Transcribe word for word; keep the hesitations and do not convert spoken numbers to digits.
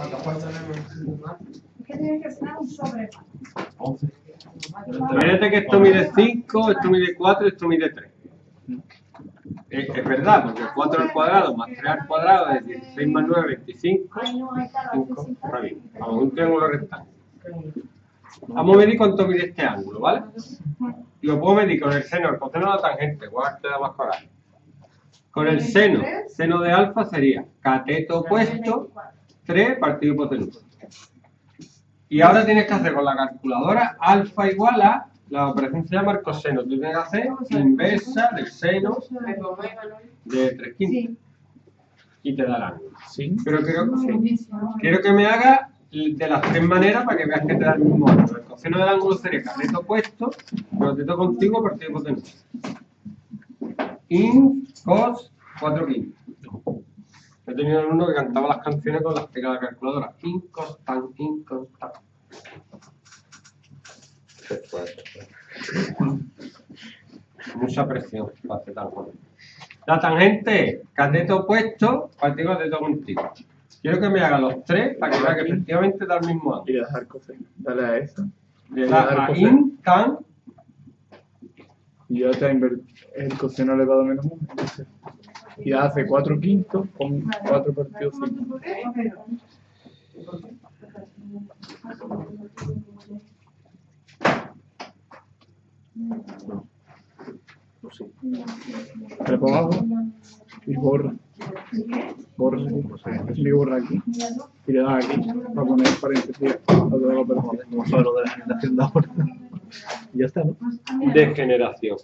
¿Cuánta falta tenemos? Un sobre. once. Imagínate que esto mide cinco, esto mide cuatro, esto mide tres. Es, es verdad, porque cuatro al cuadrado más tres al cuadrado es dieciséis más nueve, veinticinco. cinco, vamos, un triángulo rectángulo. Vamos a medir cuánto mide este ángulo, ¿vale? Y lo puedo medir con el seno, el coseno de la tangente, igual te da más coraje. Con el seno, seno de alfa sería cateto opuesto, tres partido hipotenusa. Y ahora tienes que hacer con la calculadora alfa igual a, la operación se llama el coseno, tú tienes que hacer inversa del seno de tres quintos. Y te da el ángulo. ¿Sí? Pero quiero, sí. quiero que me haga de las tres maneras para que veas que te da el mismo ángulo. El coseno del ángulo sería cateto opuesto, cateto contigo, partido hipotenusa. In, cos, cuatro quintos. He tenido uno que cantaba las canciones con las teclas de la calculadora. In, cos, tan, in, cos, tan. Mucha presión para hacer tal cosa. La tangente, cateto opuesto, partido cateto contigo. Quiero que me haga los tres para que vea que efectivamente da el mismo ángulo. Y le das al coseno. Dale a esa. Le das a in, tan. Y ahora el coseno elevado a menos uno. Y hace cuatro quintos con cuatro partidos cinco. No. No sé. Para abajo y borra. Borra. Le borra aquí. Y le da aquí para poner paréntesis. Como solo de la generación de ahora. Ya está, ¿no? Degeneración.